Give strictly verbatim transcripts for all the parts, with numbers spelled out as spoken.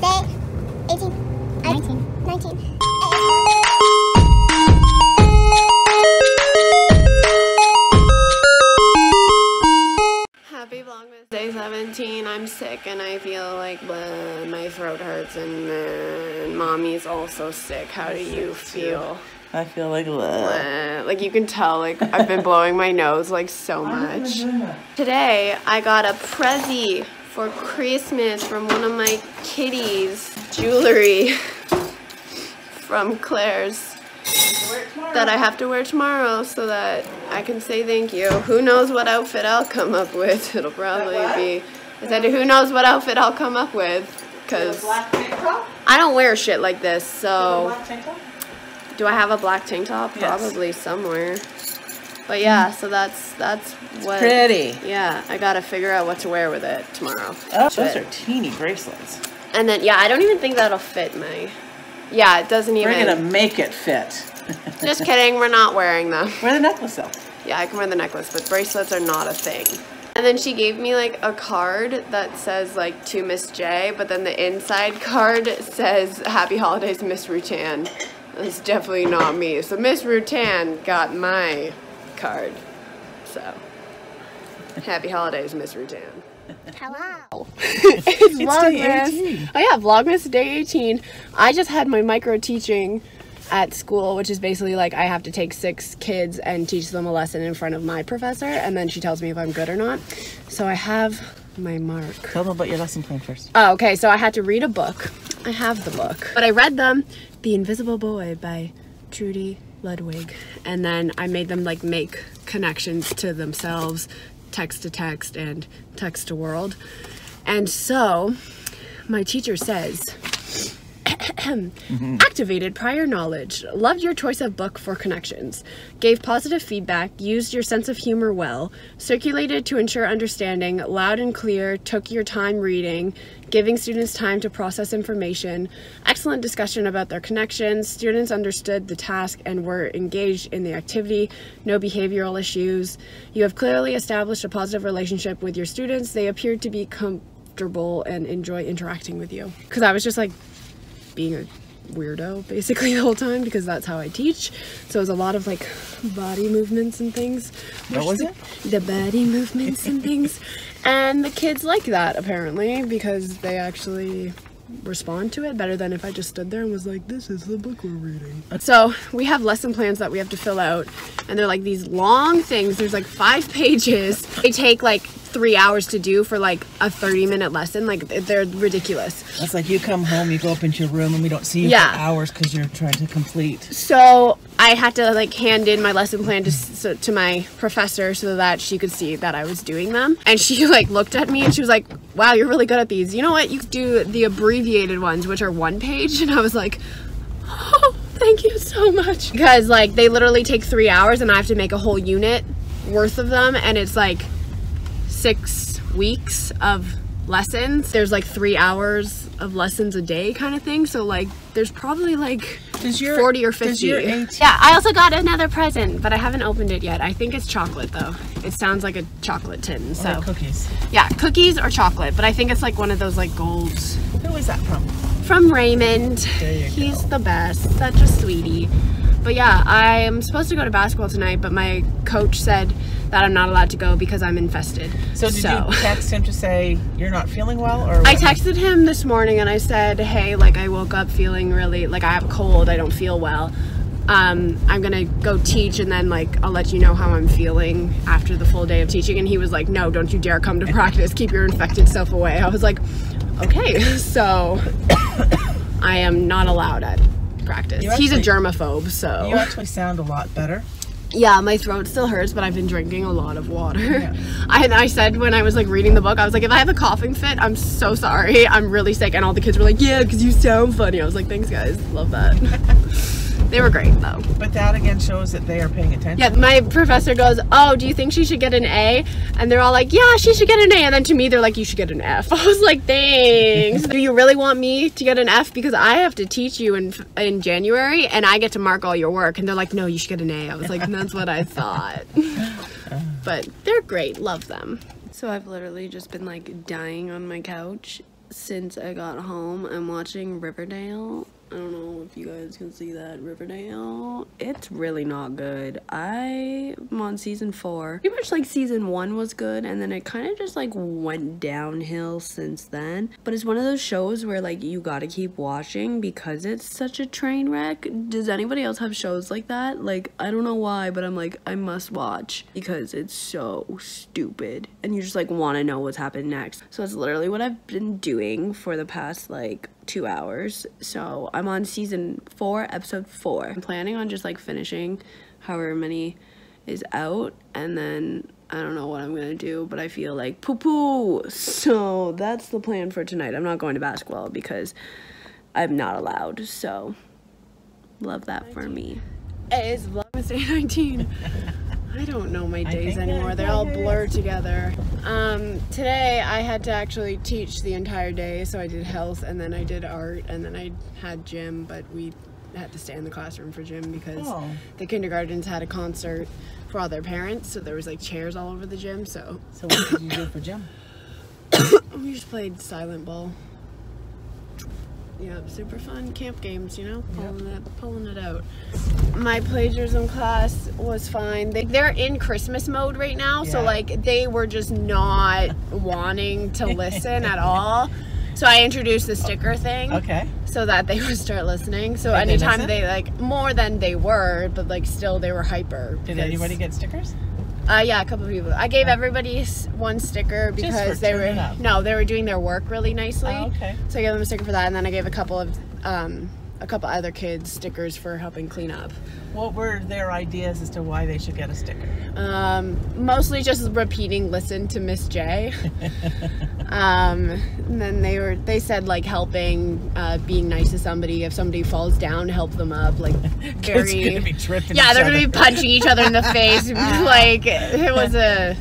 was day eighteen. nineteen. nineteen. Happy Vlogmas day seventeen. I'm sick and I feel like bleh, my throat hurts and uh, mommy's also sick. How I'm do you feel? Too. I feel like bleh. Like you can tell, like I've been blowing my nose like so much. Today I got a Prezi for Christmas from one of my kitties. Jewelry from Claire's that I have to wear tomorrow so that I can say thank you. Who knows what outfit I'll come up with? It'll probably be. I said, who knows what outfit I'll come up with? Because I don't wear shit like this, so. Do I have a black tank top? Yes. Probably somewhere. But yeah, so that's that's what. It's pretty. Yeah, I gotta figure out what to wear with it tomorrow. Oh, but, those are teeny bracelets. And then yeah, I don't even think that'll fit my. Yeah, it doesn't even. We're gonna make it fit. Just kidding. We're not wearing them. Wear the necklace though. Yeah, I can wear the necklace, but bracelets are not a thing. And then she gave me like a card that says like to Miss J, but then the inside card says Happy Holidays, Miss Rutan. It's definitely not me. So Miss Rutan got my card. So happy holidays, Miss Rutan. Hello. it's it's Vlogmas. Oh yeah, Vlogmas day eighteen. I just had my micro teaching at school, which is basically like I have to take six kids and teach them a lesson in front of my professor, and then she tells me if I'm good or not. So I have my mark. Tell them about your lesson plan first. Oh, okay. So I had to read a book. I have the book, but I read them. The Invisible Boy by Trudy Ludwig, and then I made them like make connections to themselves, text to text and text to world. And so my teacher says, mm-hmm. Activated prior knowledge, loved your choice of book for connections, gave positive feedback, used your sense of humor well, circulated to ensure understanding, loud and clear, took your time reading, giving students time to process information, excellent discussion about their connections, students understood the task and were engaged in the activity, no behavioral issues, you have clearly established a positive relationship with your students, they appeared to be comfortable and enjoy interacting with you. Because I was just like, being a weirdo basically the whole time because that's how I teach. So it was a lot of like body movements and things. What was it? The body movements and things. And the kids like that apparently because they actually respond to it better than if I just stood there and was like, this is the book we're reading. So we have lesson plans that we have to fill out and they're like these long things. There's like five pages. They take like three hours to do for like a thirty minute lesson. Like they're ridiculous. That's like you come home, you go up into your room and we don't see you yeah. for hours because you're trying to complete. So I had to like hand in my lesson plan to, so, to my professor so that she could see that I was doing them. And she like looked at me and she was like, wow, you're really good at these. You know what? You do the abbreviated ones, which are one page. And I was like, oh, thank you so much. Because like they literally take three hours and I have to make a whole unit worth of them. And it's like six weeks of lessons. There's like three hours of lessons a day kind of thing. So like there's probably like your, forty or fifty. Yeah, I also got another present, but I haven't opened it yet. I think it's chocolate though. It sounds like a chocolate tin. So or cookies. Yeah, cookies or chocolate, but I think it's like one of those like gold. Who is that from? From Raymond. There you He's go. the best. Such a sweetie. But yeah, I'm supposed to go to basketball tonight, but my coach said that I'm not allowed to go because I'm infested. So did so. you text him to say you're not feeling well? Or what? I texted him this morning and I said, hey, like I woke up feeling really, like I have a cold, I don't feel well. Um, I'm gonna go teach and then like I'll let you know how I'm feeling after the full day of teaching. And he was like, no, don't you dare come to practice. Keep your infected self away. I was like, okay, so I am not allowed at practice. Actually, he's a germaphobe, so you actually sound a lot better. Yeah, my throat still hurts, but I've been drinking a lot of water. Yeah. I, I said when I was like reading the book, I was like, if I have a coughing fit, I'm so sorry, I'm really sick. And all the kids were like, yeah, because you sound funny. I was like, thanks guys, love that. They were great though. But that again shows that they are paying attention. Yeah, my professor goes, oh, do you think she should get an A? And they're all like, yeah, she should get an A. And then to me, they're like, you should get an F. I was like, thanks. Do you really want me to get an F? Because I have to teach you in in January and I get to mark all your work. And they're like, no, you should get an A. I was like, that's what I thought. But they're great, love them. So I've literally just been like dying on my couch since I got home. I'm watching Riverdale. I don't know if you guys can see that. Riverdale, it's really not good. I'm on season four. Pretty much like season one was good, and then it kind of just like went downhill since then. But it's one of those shows where like you gotta keep watching because it's such a train wreck. Does anybody else have shows like that? Like, I don't know why, but I'm like, I must watch because it's so stupid and you just like want to know what's happened next. So that's literally what I've been doing for the past like two hours. So I'm on season four, episode four. I'm planning on just like finishing however many is out, and then I don't know what I'm gonna do, but I feel like poo poo. So that's the plan for tonight. I'm not going to basketball because I'm not allowed, so love that for me. It is Vlogmas Day nineteen. I don't know my days anymore. They're all blurred together. Um, today I had to actually teach the entire day, so I did health and then I did art and then I had gym, but we had to stay in the classroom for gym because oh. the kindergartens had a concert for all their parents, so there was like chairs all over the gym. So, so what did you do for gym? We just played Silent Ball. Yeah, super fun camp games, you know, pulling, yep. it, pulling it out. My plagiarism class was fine. They, they're in Christmas mode right now, yeah. so like they were just not wanting to listen at all. So I introduced the sticker thing, okay, so that they would start listening. So did anytime they, they like more than they were, but like still they were hyper. Did anybody get stickers? Uh, yeah, a couple of people. I gave everybody one sticker because they were up. no, they were doing their work really nicely. Oh, okay. So I gave them a sticker for that, and then I gave a couple of um, a couple other kids stickers for helping clean up. What were their ideas as to why they should get a sticker? Um, mostly just repeating "Listen to Miss J." um, and then they were they said like helping, uh, being nice to somebody. If somebody falls down, help them up. Like very. Kids are gonna be tripping yeah, they're other. gonna be punching each other in the face. Like it was a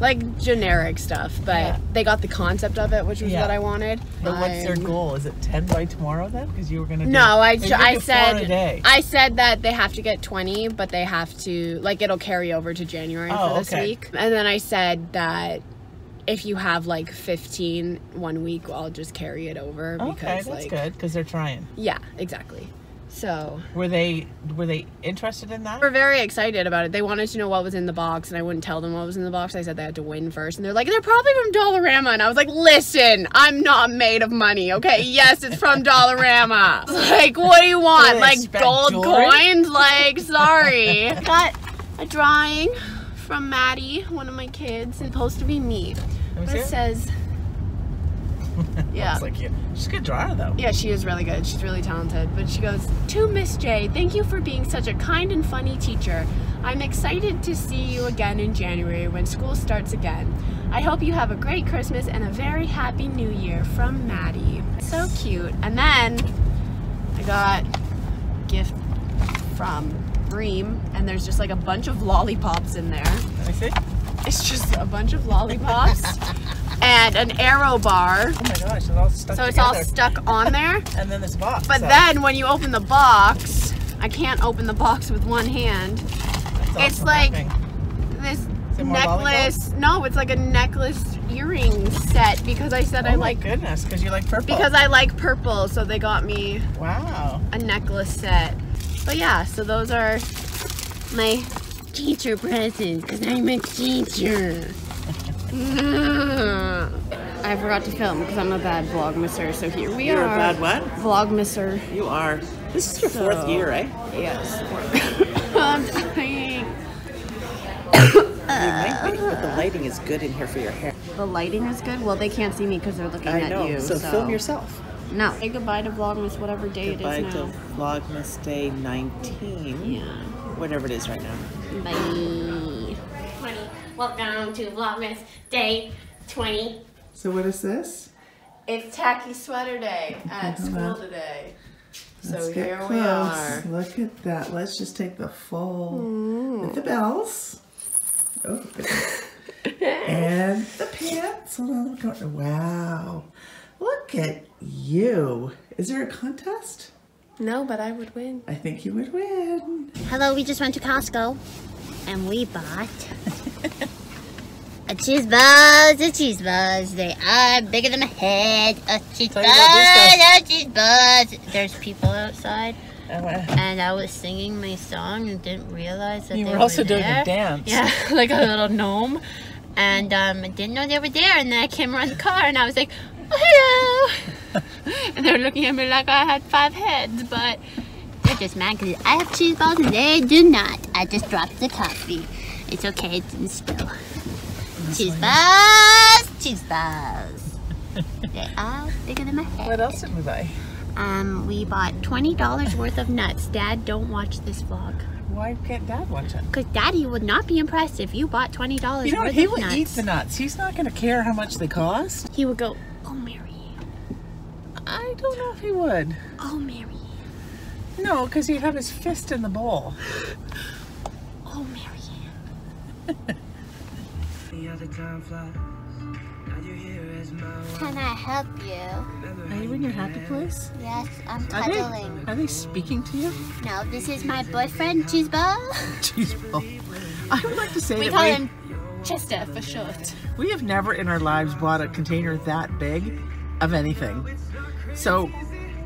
like generic stuff, but yeah. they got the concept of it, which was yeah. what I wanted. But what's their goal? Is it ten by tomorrow then? Because you were gonna. Do, no, I I said I said that they have to get twenty, but they have to like it'll carry over to January oh, for this okay. week. And then I said that. If you have like fifteen one week, I'll just carry it over. Because, okay, that's like, good because they're trying. Yeah, exactly. So were they were they interested in that? They were very excited about it. They wanted to know what was in the box, and I wouldn't tell them what was in the box. I said they had to win first, and they're like, they're probably from Dollarama, and I was like, listen, I'm not made of money, okay? Yes, it's from Dollarama. Like, what do you want? Like gold jewelry? coins? Like, sorry. I got a drawing from Maddie, one of my kids. It's supposed to be me. But it, it says, yeah. Like, yeah. She's a good drawer though. Yeah, she is really good. She's really talented. But she goes, "To Miss J, thank you for being such a kind and funny teacher. I'm excited to see you again in January when school starts again. I hope you have a great Christmas and a very happy new year from Maddie." So cute. And then I got a gift from Reem, and there's just like a bunch of lollipops in there. I see. It's just a bunch of lollipops and an Aero bar. Oh my gosh, it's all stuck So it's together. all stuck on there. And then this box. But so. then when you open the box, I can't open the box with one hand. That's it's like happening. this necklace. Lollipops? No, it's like a necklace earring set because I said oh I like. Oh my goodness, because you like purple. Because I like purple, so they got me wow. a necklace set. But yeah, so those are my teacher presents because I'm a teacher. I forgot to film because I'm a bad vlogmaser, so here we You're are. You're a bad what? Vlogmaser. You are. This is your so, fourth year, right? Yes. I'm dying. You might be, but the lighting is good in here for your hair. The lighting is good? Well, they can't see me because they're looking I at know, you. So, so film yourself. No. Say goodbye to Vlogmas, whatever day goodbye it is now. Goodbye to Vlogmas Day nineteen. Yeah. Whatever it is right now. Bye. twenty. Welcome to Vlogmas Day twenty. So what is this? It's Tacky Sweater Day at Come school on. today. Let's so get here close. we are. Look at that. Let's just take the full mm. with the bells. Oh. And the pants. Hold on. Wow. Look at you. Is there a contest? No, but I would win. I think you would win. Hello, we just went to Costco and we bought A cheese balls, a cheese balls, they are bigger than my head. A cheese balls, a cheese balls. There's people outside, and I was singing my song and didn't realize that you they were also were doing a dance. Yeah, like a little gnome, and um, I didn't know they were there. And then I came around the car, and I was like, oh, "Hello!" And they're looking at me like I had five heads, but they're just mad because I have cheese balls and they do not. I just dropped the coffee. It's okay, it didn't spill. Cheese balls, cheese balls. They are bigger than my head. What else did we buy? Um, we bought twenty dollars worth of nuts. Dad, don't watch this vlog. Why can't Dad watch it? Because Daddy would not be impressed if you bought twenty dollars worth of nuts. You know what, he would eat the nuts. He's not going to care how much they cost. He would go, oh, Mary. I don't know if he would. Oh, Mary. No, because he'd have his fist in the bowl. Oh, Mary. Can I help you? Are you in your happy place? Yes, I'm cuddling. Are they, are they speaking to you? No, this is my boyfriend, Cheeseball. Cheeseball. I would like to say we that call we, him Chester for short. We have never in our lives bought a container that big of anything. So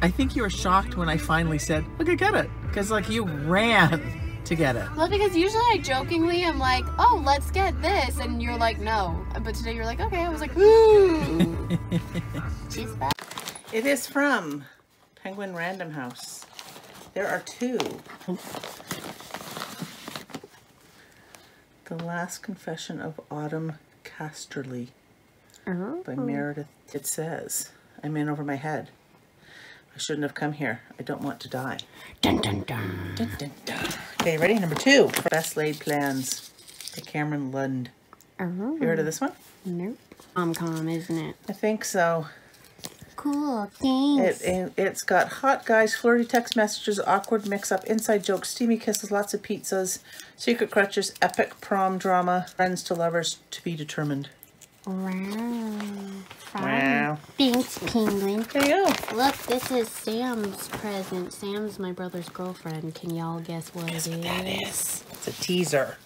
I think you were shocked when I finally said, "Look, I got it," because like you ran to get it. Well, because usually I jokingly am like, oh, let's get this, and you're like, no. But today you're like, okay. I was like, ooh. It is from Penguin Random House. There are two. The Last Confession of Autumn Casterly oh. by Meredith. It says, I'm in over my head. I shouldn't have come here. I don't want to die. Dun, dun, dun. Dun, dun, dun. Okay, ready? Number two. Best Laid Plans by Cameron Lund. Oh. You heard of this one? Nope. Rom-com, isn't it? I think so. Cool, thanks. It, it, it's got hot guys, flirty text messages, awkward mix-up, inside jokes, steamy kisses, lots of pizzas, secret crutches, epic prom drama, friends to lovers, to be determined. Wow. Wow. Thanks, Penguin. There you go. Look, this is Sam's present. Sam's my brother's girlfriend. Can y'all guess what guess it what is? That is? It's a teaser.